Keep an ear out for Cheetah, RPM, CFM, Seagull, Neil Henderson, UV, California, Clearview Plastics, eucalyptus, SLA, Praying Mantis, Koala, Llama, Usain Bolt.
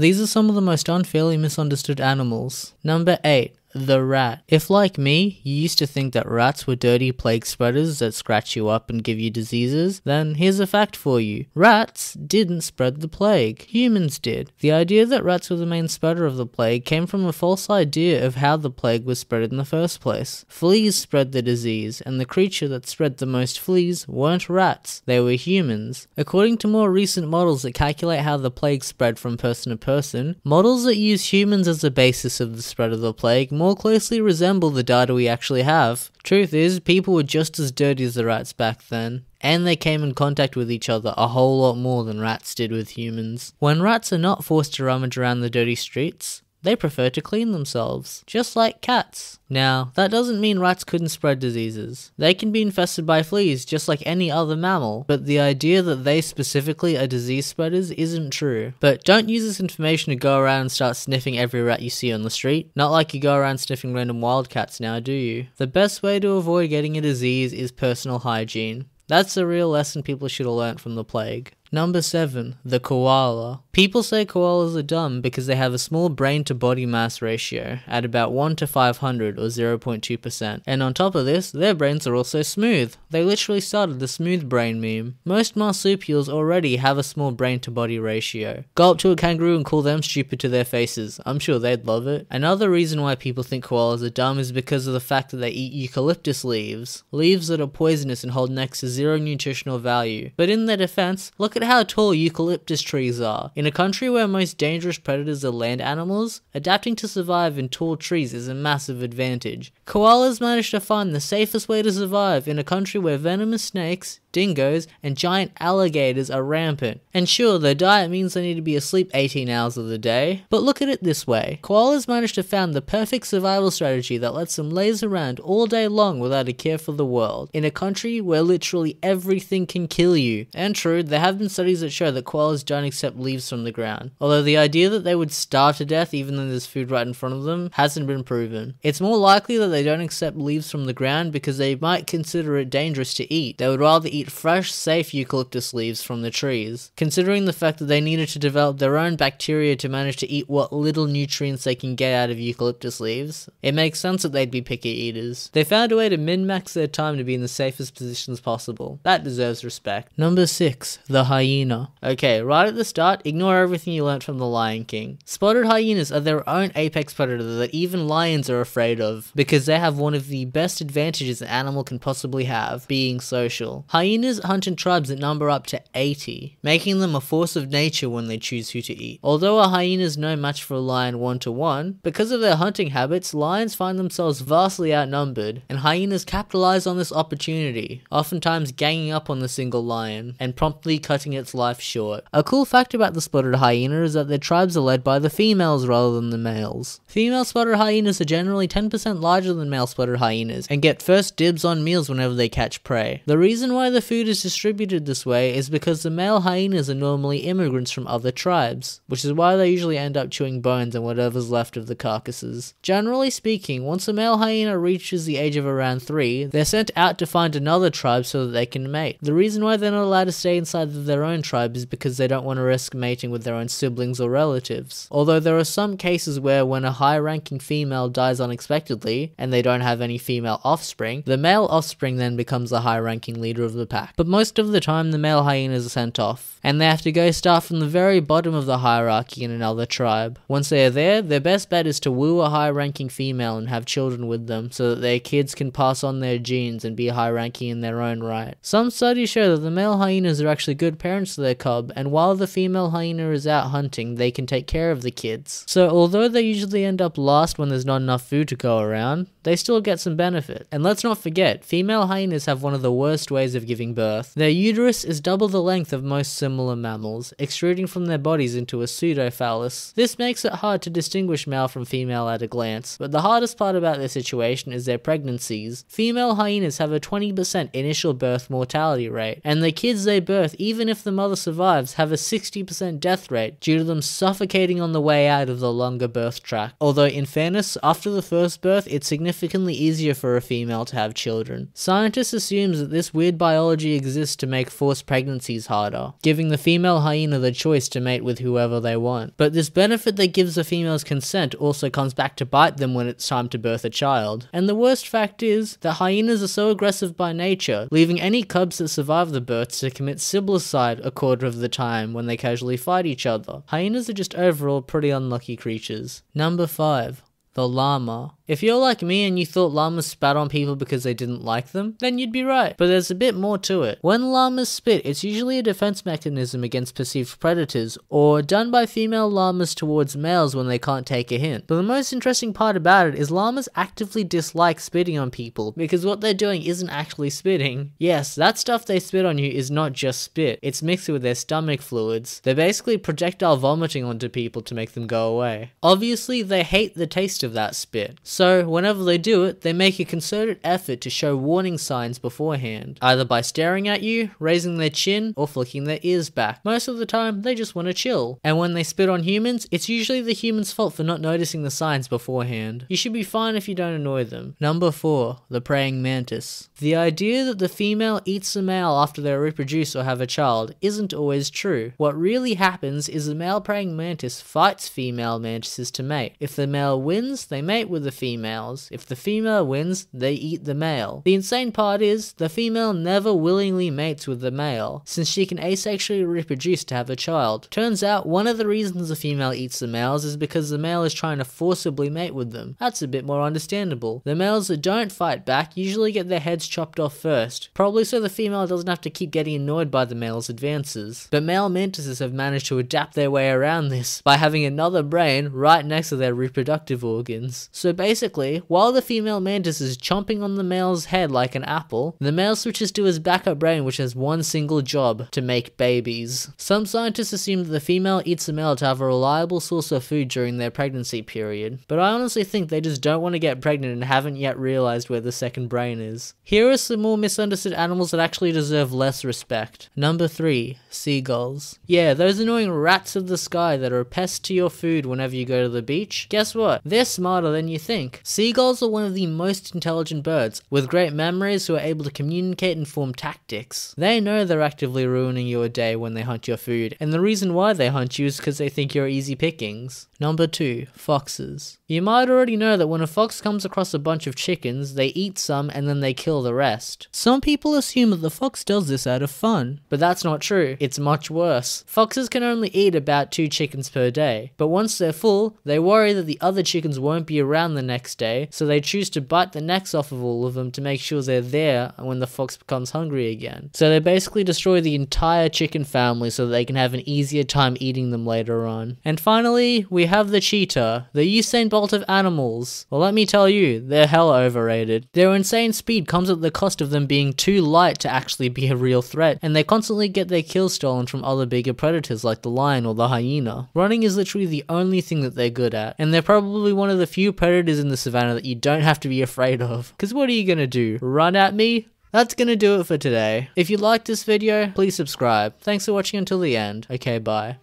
These are some of the most unfairly misunderstood animals. Number 8. The rat. If like me, you used to think that rats were dirty plague spreaders that scratch you up and give you diseases, then here's a fact for you. Rats didn't spread the plague. Humans did. The idea that rats were the main spreader of the plague came from a false idea of how the plague was spread in the first place. Fleas spread the disease, and the creature that spread the most fleas weren't rats, they were humans. According to more recent models that calculate how the plague spread from person to person, models that use humans as the basis of the spread of the plague more closely resemble the data we actually have. Truth is, people were just as dirty as the rats back then, and they came in contact with each other a whole lot more than rats did with humans. When rats are not forced to rummage around the dirty streets, they prefer to clean themselves, just like cats. Now, that doesn't mean rats couldn't spread diseases. They can be infested by fleas just like any other mammal, but the idea that they specifically are disease spreaders isn't true. But don't use this information to go around and start sniffing every rat you see on the street. Not like you go around sniffing random wildcats now, do you? The best way to avoid getting a disease is personal hygiene. That's the real lesson people should have learnt from the plague. Number 7. The koala. People say koalas are dumb because they have a small brain to body mass ratio at about 1 to 500 or 0.2%. And on top of this, their brains are also smooth. They literally started the smooth brain meme. Most marsupials already have a small brain to body ratio. Go up to a kangaroo and call them stupid to their faces. I'm sure they'd love it. Another reason why people think koalas are dumb is because of the fact that they eat eucalyptus leaves. Leaves that are poisonous and hold next to zero nutritional value. But in their defense, look at how tall eucalyptus trees are. In a country where most dangerous predators are land animals, adapting to survive in tall trees is a massive advantage. Koalas managed to find the safest way to survive in a country where venomous snakes, dingoes, and giant alligators are rampant. And sure, their diet means they need to be asleep 18 hours of the day, but look at it this way. Koalas managed to found the perfect survival strategy that lets them laze around all day long without a care for the world, in a country where literally everything can kill you. And true, there have been studies that show that koalas don't accept leaves from the ground, although the idea that they would starve to death even though there's food right in front of them hasn't been proven. It's more likely that they don't accept leaves from the ground because they might consider it dangerous to eat. They would rather eat fresh, safe eucalyptus leaves from the trees, considering the fact that they needed to develop their own bacteria to manage to eat what little nutrients they can get out of eucalyptus leaves. It makes sense that they'd be picky eaters. They found a way to min-max their time to be in the safest positions possible. That deserves respect. Number 6. The hyena. Okay, right at the start, ignore everything you learnt from The Lion King. Spotted hyenas are their own apex predator that even lions are afraid of, because they have one of the best advantages an animal can possibly have, being social. Hyenas hunt in tribes that number up to 80, making them a force of nature when they choose who to eat. Although a hyena is no match for a lion 1-to-1, because of their hunting habits, lions find themselves vastly outnumbered, and hyenas capitalize on this opportunity, oftentimes ganging up on the single lion, and promptly cutting its life short. A cool fact about the spotted hyena is that their tribes are led by the females rather than the males. Female spotted hyenas are generally 10% larger than male spotted hyenas, and get first dibs on meals whenever they catch prey. The reason why the food is distributed this way is because the male hyenas are normally immigrants from other tribes, which is why they usually end up chewing bones and whatever's left of the carcasses. Generally speaking, once a male hyena reaches the age of around 3, they're sent out to find another tribe so that they can mate. The reason why they're not allowed to stay inside of their own tribe is because they don't want to risk mating with their own siblings or relatives. Although there are some cases where when a high-ranking female dies unexpectedly, and they don't have any female offspring, the male offspring then becomes the high-ranking leader of the pack. But most of the time the male hyenas are sent off, and they have to go start from the very bottom of the hierarchy in another tribe. Once they are there, their best bet is to woo a high-ranking female and have children with them so that their kids can pass on their genes and be high-ranking in their own right. Some studies show that the male hyenas are actually good parents to their cub, and while the female hyena is out hunting, they can take care of the kids. So although they usually end up last when there's not enough food to go around, they still get some benefit. And let's not forget, female hyenas have one of the worst ways of giving birth. Their uterus is double the length of most similar mammals, extruding from their bodies into a pseudo-phallus. This makes it hard to distinguish male from female at a glance, but the hardest part about this situation is their pregnancies. Female hyenas have a 20% initial birth mortality rate, and the kids they birth, even if the mother survives, have a 60% death rate due to them suffocating on the way out of the longer birth tract. Although in fairness, after the first birth, it's significantly easier for a female to have children. Scientists assume that this weird biology technology exists to make forced pregnancies harder, giving the female hyena the choice to mate with whoever they want. But this benefit that gives the females consent also comes back to bite them when it's time to birth a child. And the worst fact is that hyenas are so aggressive by nature, leaving any cubs that survive the births to commit siblicide a quarter of the time when they casually fight each other. Hyenas are just overall pretty unlucky creatures. Number 5. The llama. If you're like me and you thought llamas spat on people because they didn't like them, then you'd be right. But there's a bit more to it. When llamas spit, it's usually a defense mechanism against perceived predators, or done by female llamas towards males when they can't take a hint. But the most interesting part about it is llamas actively dislike spitting on people, because what they're doing isn't actually spitting. Yes, that stuff they spit on you is not just spit, it's mixed with their stomach fluids. They're basically projectile vomiting onto people to make them go away. Obviously, they hate the taste of that spit. So, whenever they do it, they make a concerted effort to show warning signs beforehand, either by staring at you, raising their chin, or flicking their ears back. Most of the time, they just want to chill. And when they spit on humans, it's usually the human's fault for not noticing the signs beforehand. You should be fine if you don't annoy them. Number 4. The praying mantis. The idea that the female eats the male after they reproduce or have a child isn't always true. What really happens is the male praying mantis fights female mantises to mate. If the male wins, they mate with the females. If the female wins, they eat the male. The insane part is, the female never willingly mates with the male, since she can asexually reproduce to have a child. Turns out, one of the reasons the female eats the males is because the male is trying to forcibly mate with them. That's a bit more understandable. The males that don't fight back usually get their heads chopped off first, probably so the female doesn't have to keep getting annoyed by the male's advances. But male mantises have managed to adapt their way around this, by having another brain right next to their reproductive organs. So basically, while the female mantis is chomping on the male's head like an apple, the male switches to his backup brain, which has one single job: to make babies. Some scientists assume that the female eats the male to have a reliable source of food during their pregnancy period, but I honestly think they just don't want to get pregnant and haven't yet realized where the second brain is. Here are some more misunderstood animals that actually deserve less respect. Number 3. Seagulls. Yeah, those annoying rats of the sky that are a pest to your food whenever you go to the beach. Guess what? They're smarter than you think. Seagulls are one of the most intelligent birds, with great memories who are able to communicate and form tactics. They know they're actively ruining your day when they hunt your food, and the reason why they hunt you is because they think you're easy pickings. Number 2. Foxes. You might already know that when a fox comes across a bunch of chickens, they eat some and then they kill the rest. Some people assume that the fox does this out of fun, but that's not true. It's much worse. Foxes can only eat about 2 chickens per day, but once they're full, they worry that the other chickens won't be around the next day, so they choose to bite the necks off of all of them to make sure they're there when the fox becomes hungry again. So they basically destroy the entire chicken family so that they can have an easier time eating them later on. And finally, we have the cheetah, the Usain Bolt of animals. Well, let me tell you, they're hella overrated. Their insane speed comes at the cost of them being too light to actually be a real threat, and they constantly get their kills stolen from other bigger predators like the lion or the hyena. Running is literally the only thing that they're good at, and they're probably one of the few predators in the savannah that you don't have to be afraid of. Because what are you gonna do? Run at me? That's gonna do it for today. If you liked this video, please subscribe. Thanks for watching until the end. Okay, bye.